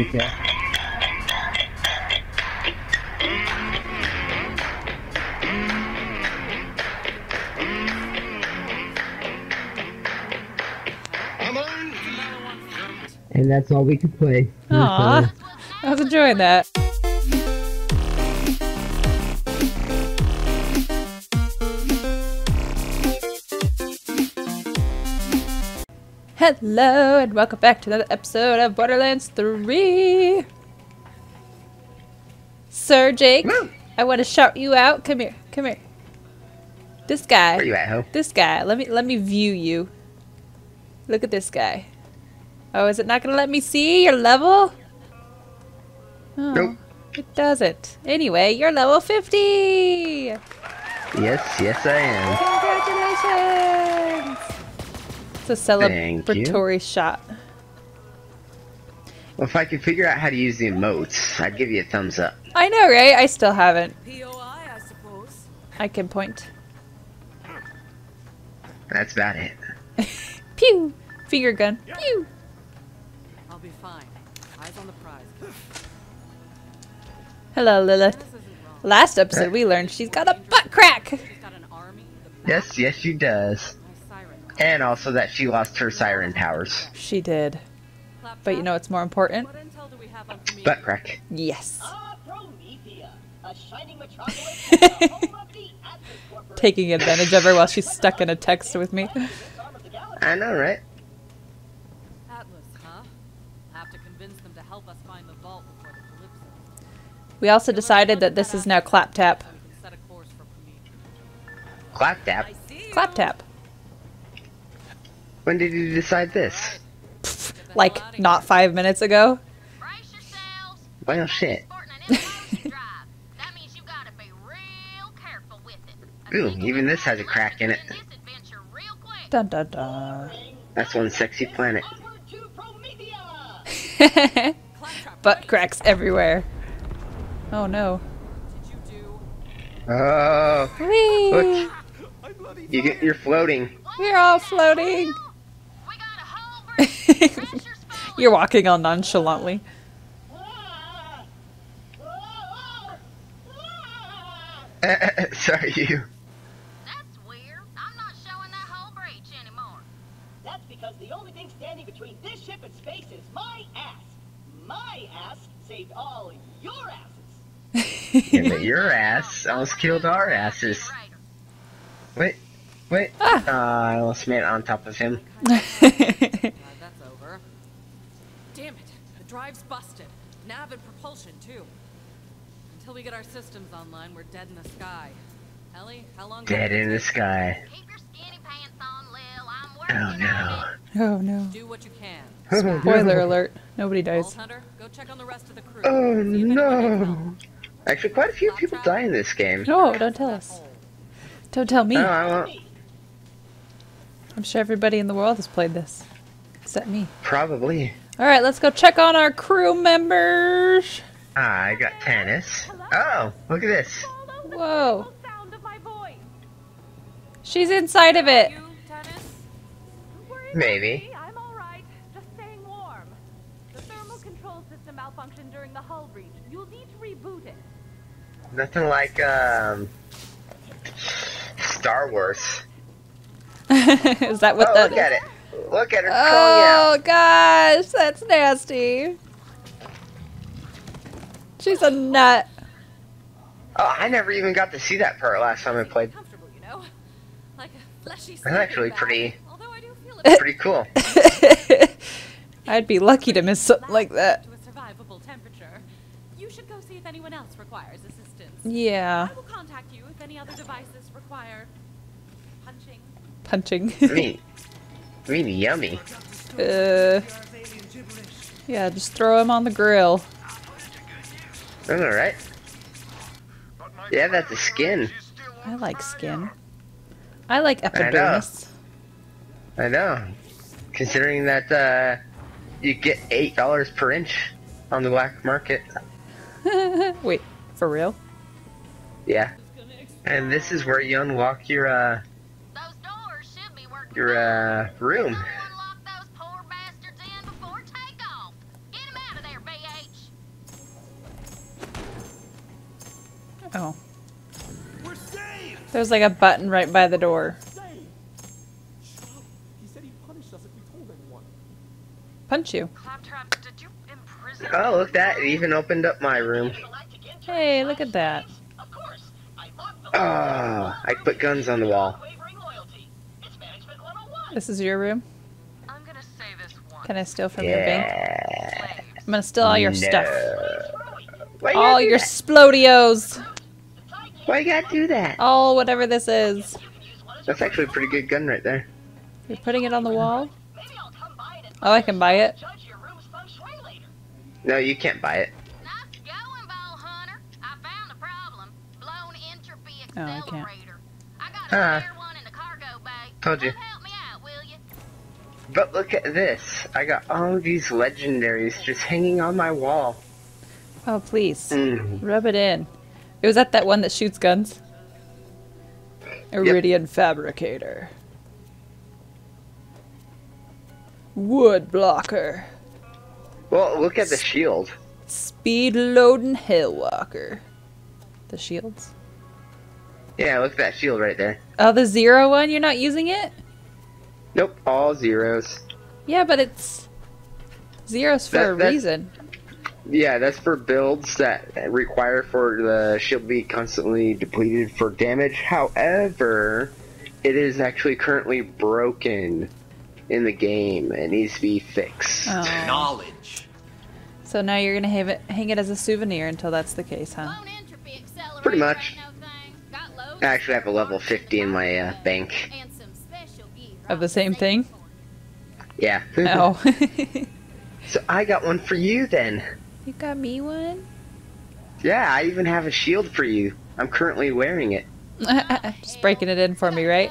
Yeah. And that's all we could play. Aww. I was enjoying that. Hello and welcome back to another episode of Borderlands 3! Sir Jake, I want to shout you out. Come here, come here. This guy. Where you at, ho? This guy. Let me view you. Look at this guy. Oh, is it not gonna let me see your level? Oh, nope. It doesn't. Anyway, you're level 50! Yes, yes I am. Congratulations! A celebratory shot. Well, if I could figure out how to use the emotes, I'd give you a thumbs up. I know, right? I still haven't. POI, I suppose. I can point. That's about it. Pew! Finger gun. Yep. Pew! I'll be fine. Eyes on the prize. Hello, Lilith. Last episode we learned she's got a butt crack! Yes, yes she does. And also that she lost her siren powers. She did. But you know what's more important? Butt crack. Yes. Promethea, a shining metropolis and the home of the Atlas. Taking advantage of her while she's stuck in a text with me. I know, right? Atlas, huh? Have to convince them to help us find the vault before the calypso. We also decided that this is now claptap. Claptap? Claptap. When did you decide this? Pfft, like, not 5 minutes ago? Well, shit. Ooh, even this has a crack in it. Dun dun dun. That's one sexy planet. Butt cracks everywhere. Oh no. Oh. Whee! Look. You're floating. We're all floating. You're walking all nonchalantly. Sorry, you. That's weird. I'm not showing that whole breach anymore. That's because the only thing standing between this ship and space is my ass. My ass saved all your asses. Yeah, but your ass almost killed our asses. Wait, wait. Ah. I almost made it on top of him. Drive's busted. Nav and propulsion, too. Until we get our systems online, we're dead in the sky. Ellie, how long... Dead in the sky. Keep your skinny pants on, Lil. I'm working on it. Oh, no. Do what you can. Spoiler alert. Nobody dies. Hunter, go check on the rest of the crew. Oh, no. Actually, quite a few people die in this game. No, don't tell us. Don't tell me. No, I won't. I'm sure everybody in the world has played this. Except me. Probably. Alright, let's go check on our crew members. I got Tannis. Oh, look at this. Whoa. She's inside of it. Maybe. I'm alright. Just staying warm. The thermal control system malfunctioned during the hull breach. You'll need to reboot it. Nothing like Star Wars. Is that what that is? Look at it. Look at her crawling out. Oh gosh, that's nasty. She's a nut. Oh, I never even got to see that part last time I played. That's actually pretty cool. I'd be lucky to miss something like that. Yeah. I will contact you if any other devices require punching. Punching. Really yummy. Yeah, just throw him on the grill. Alright. Yeah, that's a skin. I like skin. I like epidermis. I know. Considering that you get $8 per inch on the black market. Wait, for real? Yeah. And this is where you unlock your room. Someone lock those poor bastards in before takeoff. Get them out of there, BA. Oh. We're saved! There's like a button right by the door. He said he punished us if we told anyone. Punch you. Claptrap, did you imprison? Oh, look, that even opened up my room. Hey, look at that. Ah, I put guns on the wall. This is your room? I'm gonna say this one. Can I steal from your bank? I'm gonna steal all your stuff. All your splodios. Why you gotta do that? Oh, whatever this is. That's actually a pretty good gun right there. You're putting it on the wall? Oh, I can buy it? No, you can't buy it. Oh, I can't. Told you. But look at this. I got all of these legendaries just hanging on my wall. Oh, please. Rub it in. It was at that one that shoots guns. Eridium Fabricator. Wood Blocker. Well, look at the shield. Speed Loading Hellwalker. The shields? Yeah, look at that shield right there. Oh, the 0 1? You're not using it? Nope, all zeros. Yeah, but it's... zeros for a reason. Yeah, that's for builds that require for the shield to be constantly depleted for damage. However, it is actually currently broken in the game. It needs to be fixed. Oh. Knowledge. So now you're going to have it, hang it as a souvenir until that's the case, huh? Pretty much. I actually have a level 50 in my bank. Of the same thing? Yeah. Oh. So I got one for you then. You got me one? Yeah, I even have a shield for you. I'm currently wearing it. Just breaking it in for me, right?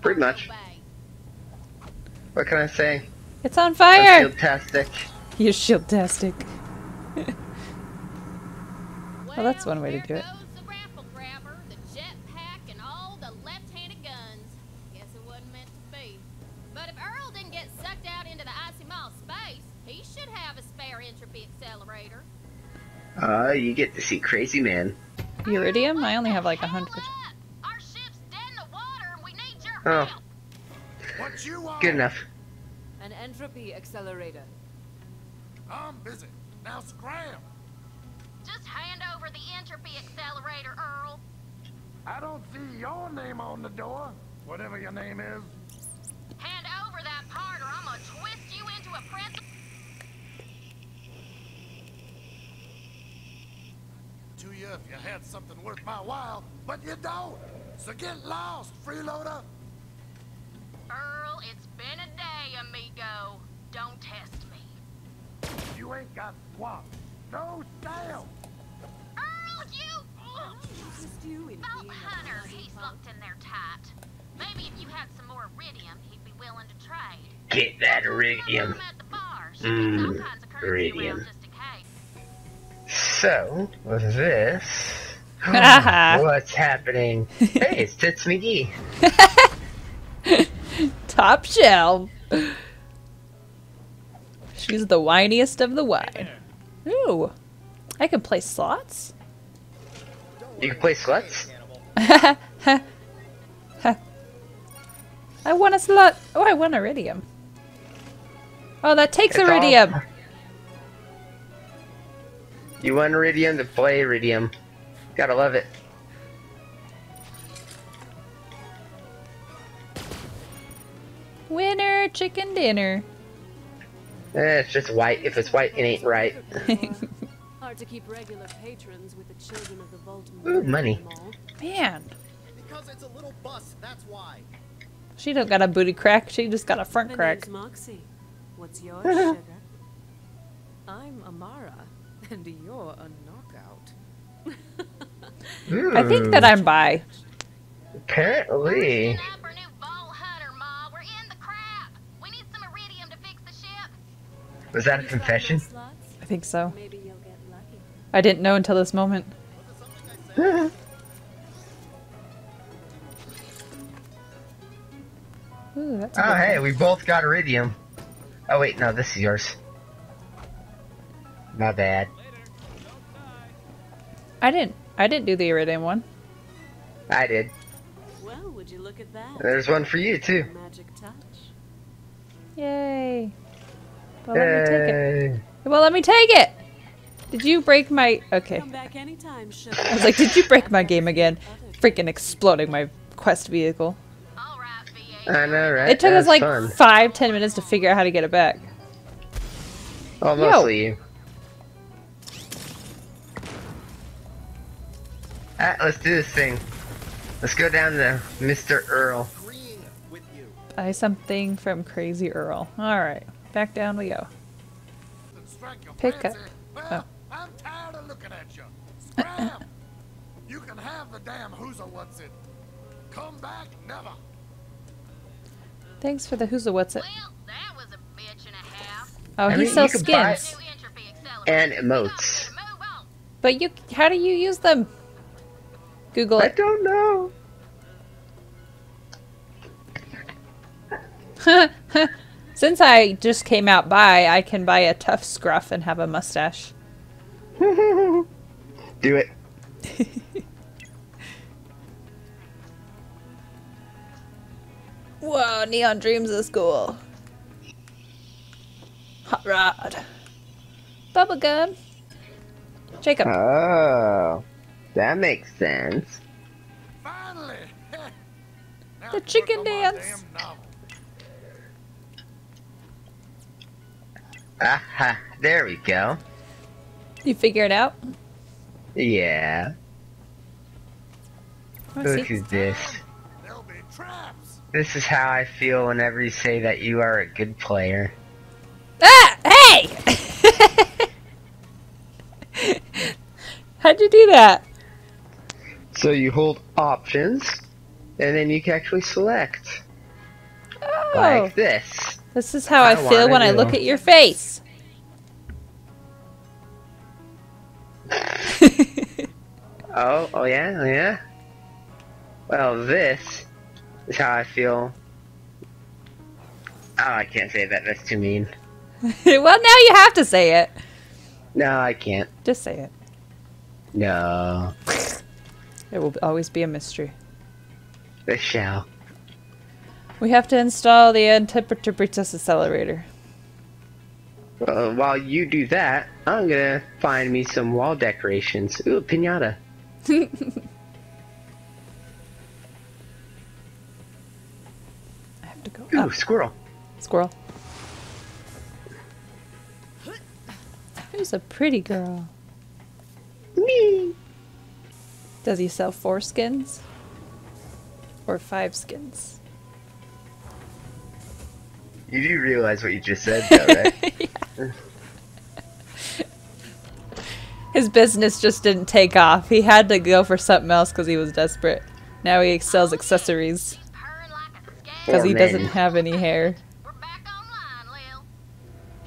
Pretty much. What can I say? It's on fire! I'm shield-tastic. You're shield-tastic. Well, that's one way to do it. You get to see Crazy Man. Eridium? I only have like 100. Our ship's dead in the water and we need your help. What you want? Good enough. An entropy accelerator. I'm busy. Now scram. Just hand over the entropy accelerator, Earl. I don't see your name on the door. Whatever your name is. Hand over that part or I'm gonna twist you into a pretzel. You if you had something worth my while, but you don't. So get lost, freeloader. Earl, it's been a day, amigo. Don't test me. You ain't got swap. No sale. Earl, you Vault Hunter, he's locked in there tight. Maybe if you had some more Eridium, he'd be willing to trade. Get that Eridium. Eridium. So, what is this? What's happening? Hey, it's Tits McGee. Top shelf. She's the whiniest of the wine. Ooh. I can play slots? You can play slots? I want a slot. Oh, I want Eridium. Oh, that takes Eridium. You want Eridium to play Eridium. Gotta love it. Winner chicken dinner. It's just white. If it's white, it ain't right. Hard to keep regular patrons with the children of the vault. Ooh, money. Man. Because it's a little bus, that's why. She don't got a booty crack, she just got a front crack. Moxie. What's your sugar? I'm Amara. And you're a knockout. I think that I'm bi. Apparently. Was that a confession? I think so. I didn't know until this moment. Ooh, that's oh, hey, we both got Eridium. Oh, wait, no, this is yours. My bad. I didn't I didn't do the Eridium one. I did. Well, would you look at that? There's one for you too. Magic touch. Yay! Well, let me take it. Well, let me take it. Did you break my? Okay. Come back anytime, I was like, did you break my game again? Freaking exploding my quest vehicle. I know, right? It took us like fun. 5–10 minutes to figure out how to get it back. Oh, mostly you. Alright, let's do this thing. Let's go down to Mr. Earl. Buy something from Crazy Earl. Alright, back down we go. Pick up. Well, oh. I'm tired of looking at you. Scram! You can have the damn who's-a what's it. Come back never. Thanks for the who's-a what's it. Well, that was a bitch and a half. Oh, he sells skins. And emotes. But you, how do you use them? Google it. I don't know. Since I just came out by, I can buy a tough scruff and have a mustache. Do it. Whoa, Neon Dreams is cool. Hot rod. Bubblegum. Jacob. Oh, that makes sense. Finally. The chicken dance. Aha, there we go. You figure it out? Yeah. Look at this. This is how I feel whenever you say that you are a good player. Ah! Hey! How'd you do that? So you hold options, and then you can actually select. Oh. Like this. This is how I feel when I look at your face. Oh yeah, yeah. Well, this is how I feel. Oh, I can't say that. That's too mean. Well, now you have to say it. No, I can't. Just say it. No. It will always be a mystery. It shall. We have to install the Antiprotease Accelerator. While you do that, I'm gonna find me some wall decorations. Ooh, a piñata. I have to go up. Ooh, squirrel. Squirrel. Who's a pretty girl? Me. Does he sell 4 skins? Or 5 skins? You do realize what you just said, though, right? His business just didn't take off. He had to go for something else because he was desperate. Now he sells accessories. Because he doesn't have any hair. We're back online, Lil.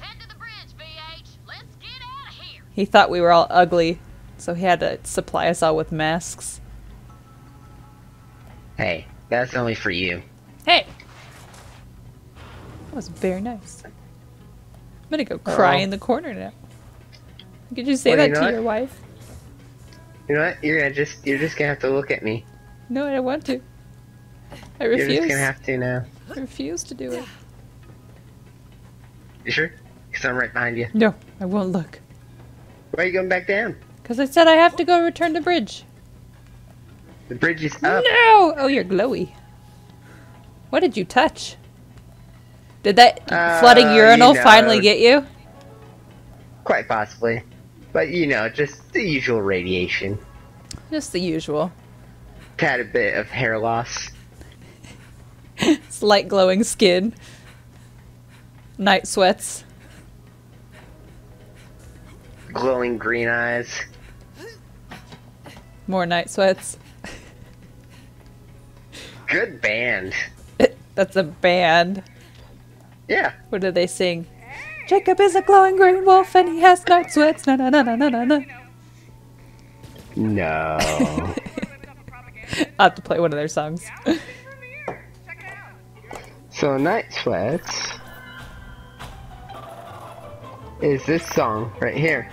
Head to the bridge, BH. Let's get out of here. He thought we were all ugly, so he had to supply us all with masks. Hey, that's only for you. Hey! That was very nice. I'm gonna go cry in the corner now. Could you say that to your wife? You know what? You're just gonna have to look at me. No, I don't want to. I refuse. You're just gonna have to now. I refuse to do it. You sure? Because I'm right behind you. No, I won't look. Why are you going back down? Because I said I have to go return the bridge. The bridge is up. No! Oh, you're glowy. What did you touch? Did that flooding urinal finally get you? Quite possibly. But, you know, just the usual radiation. Just the usual. Had a bit of hair loss. Slight glowing skin. Night sweats. Glowing green eyes. More night sweats. Good band. That's a band. Yeah. What do they sing? Jacob is a glowing green wolf and he has night sweats. Na na na na na na na. No. I'll have to play one of their songs. So night sweats is this song right here.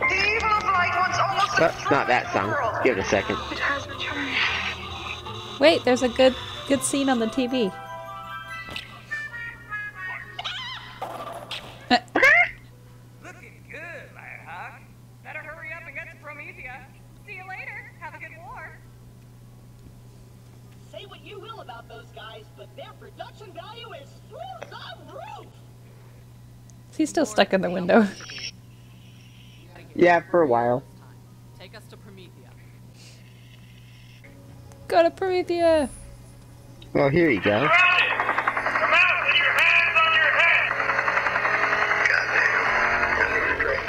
The evil of light wants almost But not that song. Give it a second. It has returned. Wait, there's a good scene on the TV. Looking good, Firehawk. Better hurry up and get to Promethea. See you later. Have a good war. Say what you will about those guys, but their production value is through the roof. He's still stuck in the window. Yeah, for a while. Take us to Promethea. Go to Promethea! Well, here you go. Come out with your hands on your head! Goddamn. I need a drink.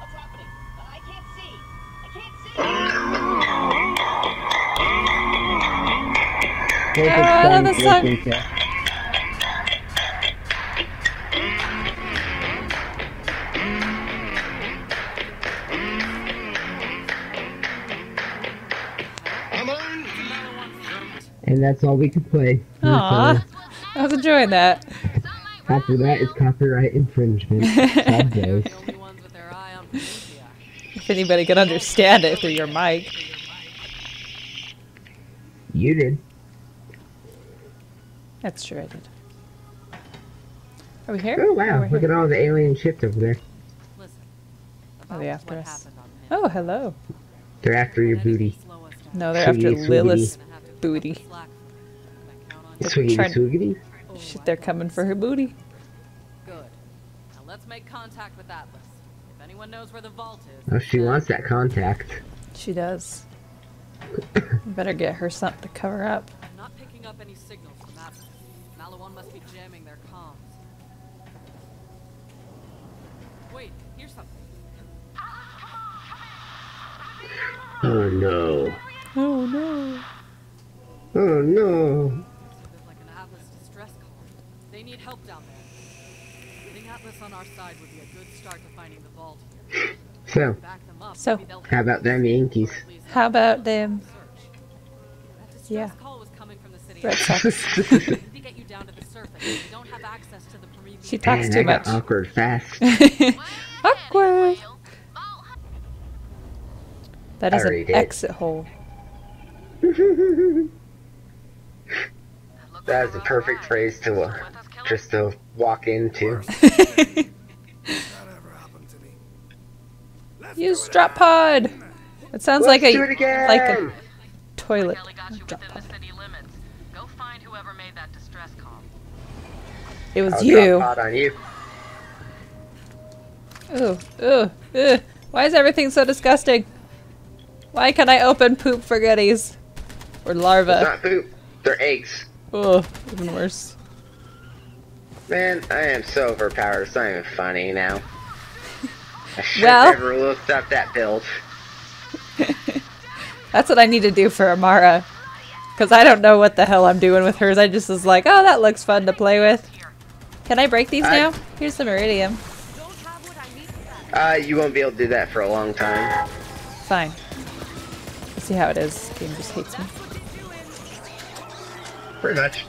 What's happening? I can't see. I can't see! Oh, another song! And that's all we could play. Aww. I was enjoying that. After that, it's copyright infringement. Sad days. If anybody can understand it through your mic. You did. That's true, I did. Are we here? Oh, wow. Look here? At all the alien ships over there. Oh, they're after us. Oh, hello. They're after your booty. No, they're after Lilith's booty. Shit, they're coming for her booty. Good. Now let's make contact with Atlas. If anyone knows where the vault is. Oh, she wants that contact. She does. Better get her something to cover up. I'm not picking up any signals from Atlas. Maliwan must be jamming their comms. Wait, here's something. Oh no. Oh no. Oh no! There's like an Atlas distress call. They need help down there. Getting Atlas on our side would be a good start to finding the vault here. So how about them Yankees? How about them? Yeah. She talks too much. Awkward fast. Awkward. That is an exit hole. That is a perfect phrase to just to walk into. Use drop pod. It sounds like a toilet. It was you. Ooh, ooh, ooh. Why is everything so disgusting? Why can I open poop for goodies? Or larvae? It's not poop. They're eggs. Oh, even worse. Man, I am so overpowered. It's not even funny now. I should have never looked up that build. That's what I need to do for Amara. Because I don't know what the hell I'm doing with hers. I just was like, oh, that looks fun to play with. Can I break these now? Here's some Eridium. You won't be able to do that for a long time. Fine. Let's see how it is. The game just hates me. Pretty much.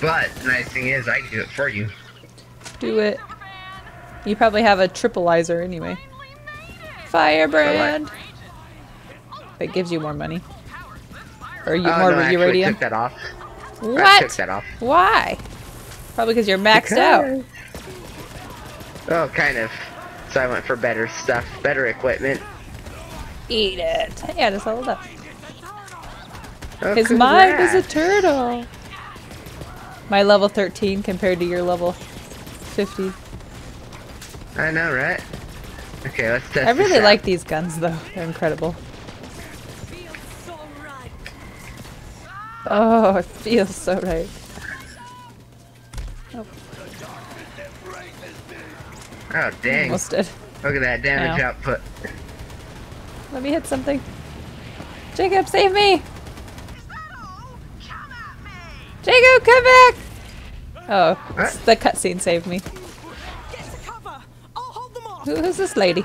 But the nice thing is I can do it for you. Do it. You probably have a tripleizer anyway. Firebrand! That gives you more money. Or you more Euridium. I took that off. What? I took that off. Why? Probably because you're maxed out. Oh, kind of. So I went for better stuff, better equipment. Eat it. Yeah, just leveled up. Oh, his mind is a turtle. My level 13 compared to your level 50. I know, right? Okay, let's test. I really like these guns, though. They're incredible. Oh, it feels so right. Oh, oh dang! Almost did. Look at that damage output. Let me hit something. Jacob, save me! Jacob, come back! Oh, the cutscene saved me. Who's this lady?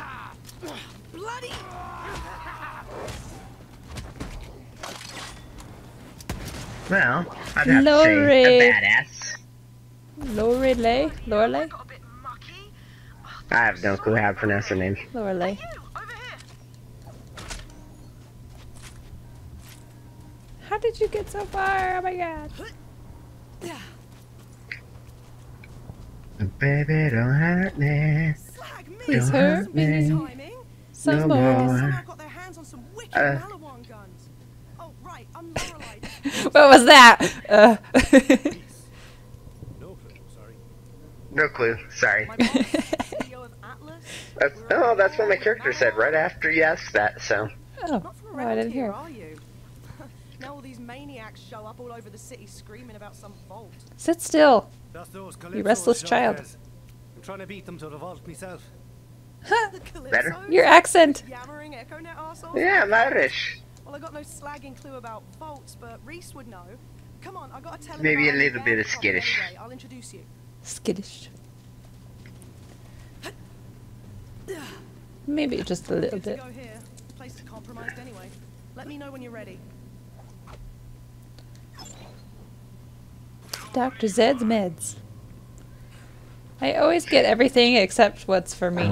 Well, I'd have to say the badass. Lorelei? Lorelei? I have no clue how to pronounce her name. Lorelei. How did you get so far? Oh my god. Baby, don't hurt me. Please hurt me. No more. What was that? No clue, sorry. That's what my character said right after you asked that, so. Oh, well, I didn't hear. Now all these maniacs show up all over the city screaming about some vault. Sit still, you restless child. I'm trying to beat them to the vault myself. Huh? Better? Your accent. Yeah, I'm Irish. Well, I got no slagging clue about vaults, but Rhys would know. Come on, I gotta tell him. Maybe a little bit of skittish. Anyway, I'll introduce you. Skittish. Maybe just a little bit. Go here. Place to compromise anyway. Let me know when you're ready. Doctor Zed's meds. I always get everything except what's for me.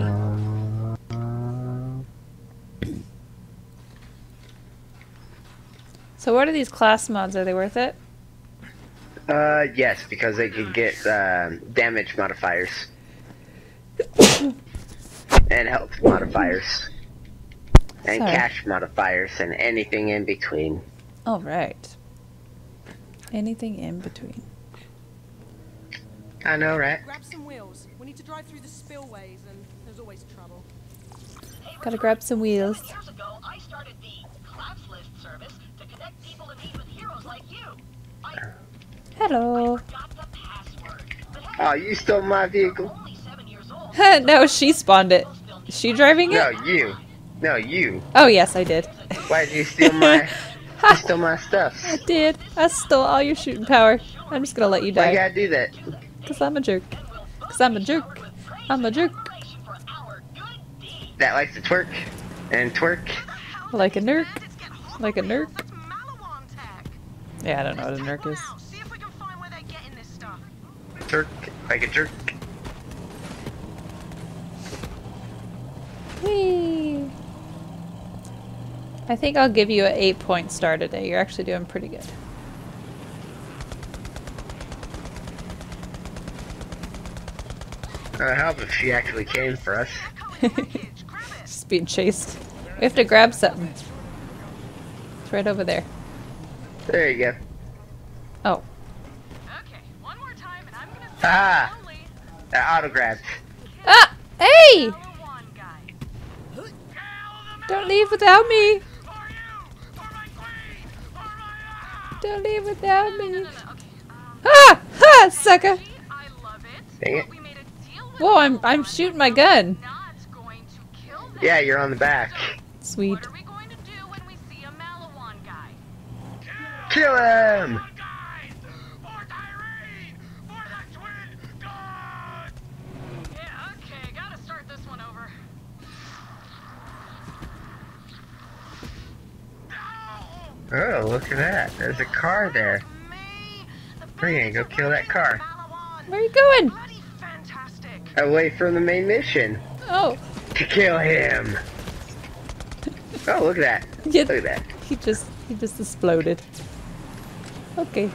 So what are these class mods? Are they worth it? Yes, because they can get damage modifiers and health modifiers and cash modifiers and anything in between. All right. Anything in between. I know, right? Grab some wheels. We need to drive through the spillways, and there's always trouble. Hey, gotta grab some wheels. 7 years ago, I started the collapse list service to connect people to meet with heroes like you. Hello. I forgot the password, but hey, oh, you stole my vehicle. No, she spawned it. Is she driving it? No, you. No, you. Oh, yes, I did. Why did you steal my... You stole my stuff. I did. I stole all your shooting power. I'm just gonna let you die. Why you gotta do that? Cause I'm a jerk. Cause I'm a jerk. I'm a jerk. That likes to twerk. And twerk. Like a nerk. Like a nerk. Yeah, I don't know what a nerk is. Jerk. Like a jerk. Whee! I think I'll give you an 8-point star today. You're actually doing pretty good. I'd help if she actually came for us. Just being chased. We have to grab something. It's right over there. There you go. Oh. Okay, one more time and I'm gonna I auto-grabbed. Ah! Hey! Don't leave without me! Don't leave without me! Ah! Ha! Sucker! Dang it. Whoa, I'm shooting my gun! Yeah, you're on the back. Sweet. Kill him! Oh, look at that. There's a car there. We're gonna go kill that car. Where are you going? Away from the main mission. Oh. To kill him. Oh, look at that. Yeah, look at that. He just exploded. Okay.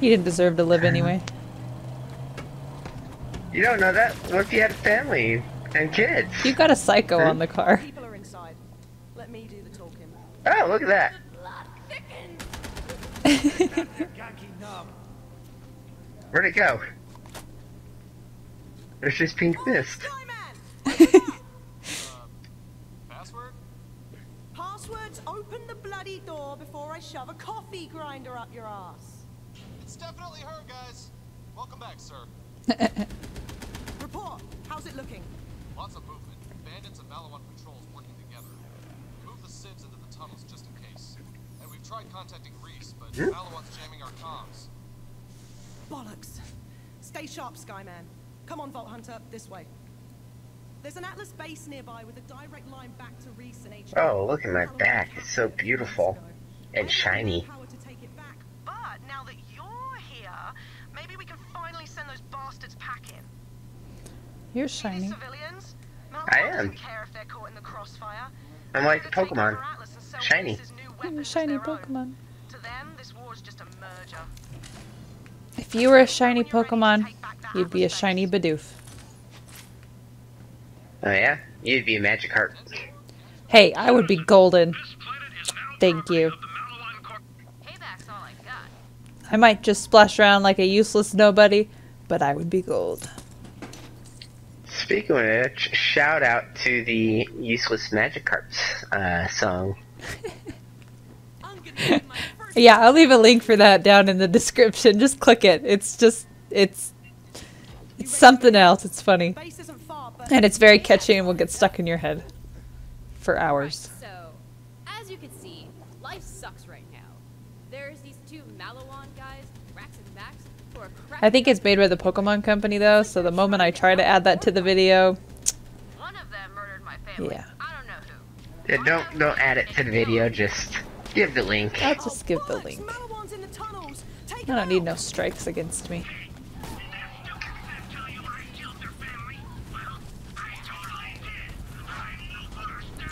He didn't deserve to live anyway. You don't know that? What if you had a family and kids? You got a psycho on the car. Oh, look at that! Where'd it go? There's his pink fist. Password? Passwords, open the bloody door before I shove a coffee grinder up your ass. It's definitely her, guys. Welcome back, sir. Report. How's it looking? Lots of movement. Bandits and Maliwan patrols working together. Move the sibs into the tunnels just in case. And we've tried contacting Rhys, but Maliwan's jamming our comms. Bollocks. Stay sharp, Skyman. Come on, Vault Hunter, this way. There's an Atlas base nearby with a direct line back to Rhys and HQ. Oh, look at my back. It's so beautiful and shiny. But now that you're here, Maybe we can finally send those bastards packing. You're shiny. Civilians? I am. Doesn't care if they're caught in the crossfire. I'm like Pokemon. Shiny. I'm shiny Pokemon. To them, this war's just a merger. If you were a shiny Pokemon, you'd be a shiny Bidoof. Oh yeah? You'd be a Magikarp. Hey, I would be golden. Thank you. I might just splash around like a useless nobody, but I would be gold. Speaking of which, shout out to the Useless Magikarps song. Yeah, I'll leave a link for that down in the description. Just click it. It's just, it's something else. It's funny. And it's very catchy and will get stuck in your head for hours. So, as you can see, life sucks right now. There's these two Maliwan guys, Rax and Bax, who are crap. I think it's made by the Pokemon Company, though, so the moment I try to add that to the video... One of them murdered my family. Yeah. I don't know who. Yeah, don't add it to the video, just... give the link. I'll just give the link. I don't need no strikes against me.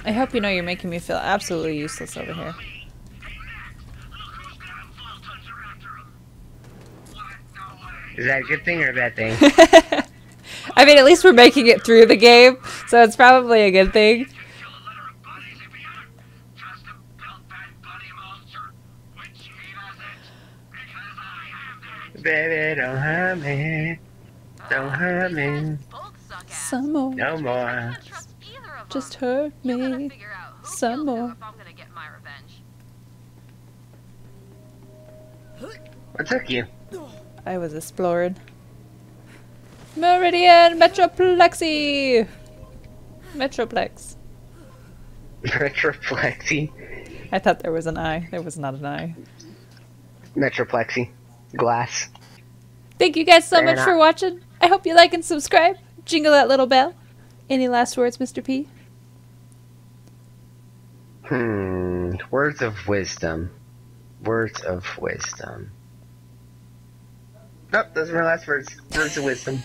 I hope you know you're making me feel absolutely useless over here. Is that a good thing or a bad thing? I mean, at least we're making it through the game, so it's probably a good thing. Baby, don't hurt me. Don't hurt me. Some more. No more. Just hurt me. Some more. What took you? I was exploring. Meridian Metroplexy! Metroplexy? I thought there was an I. There was not an I. Metroplexy. Glass. Thank you guys so much for watching. I hope you like and subscribe. Jingle that little bell. Any last words, Mr. P? Words of wisdom. Words of wisdom. Nope, those are my last words. Words of wisdom.